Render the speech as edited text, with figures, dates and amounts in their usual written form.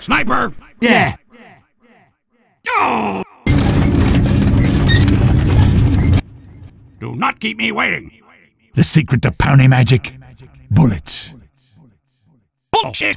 Sniper! Yeah! Oh. Do not keep me waiting! The secret to Pony Magic. Bullets. Bullshit!